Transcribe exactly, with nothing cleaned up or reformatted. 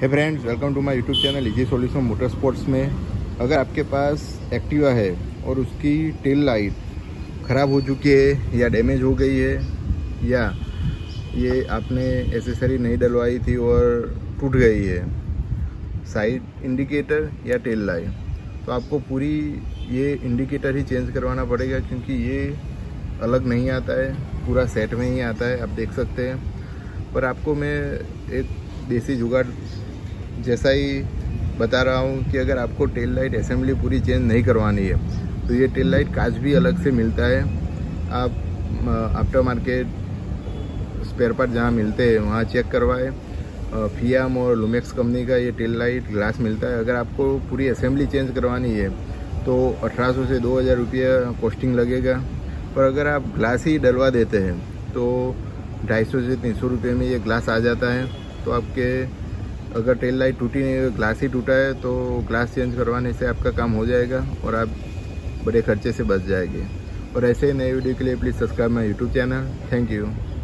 Hey friends, welcome to my YouTube channel easy solution motorsports में। अगर आपके पास Activa है और उसकी टेल लाइट ख़राब हो चुकी है या डैमेज हो गई है या ये आपने एसेसरी नहीं डलवाई थी और टूट गई है, साइड इंडिकेटर या टेल लाइट, तो आपको पूरी ये इंडिकेटर ही चेंज करवाना पड़ेगा क्योंकि ये अलग नहीं आता है, पूरा सेट में ही आता है, आप देख सकते हैं। पर आपको मैं एक देसी जुगाड़ जैसा ही बता रहा हूँ कि अगर आपको टेल लाइट असेंबली पूरी चेंज नहीं करवानी है तो ये टेल लाइट कांच भी अलग से मिलता है। आप आफ्टर मार्केट स्पेयर पार्ट जहाँ मिलते हैं वहाँ चेक करवाएं। फियाम और लुमेक्स कंपनी का ये टेल लाइट ग्लास मिलता है। अगर आपको पूरी असेंबली चेंज करवानी है तो अठारह सौ से दो हज़ार रुपया कॉस्टिंग लगेगा। पर अगर आप ग्लास ही डलवा देते हैं तो ढाई सौ से तीन सौ रुपये में ये ग्लास आ जाता है। तो आपके अगर टेल लाइट टूटी नहीं है, ग्लास ही टूटा है, तो ग्लास चेंज करवाने से आपका काम हो जाएगा और आप बड़े खर्चे से बच जाएंगे। और ऐसे नए वीडियो के लिए please subscribe my YouTube channel. Thank you.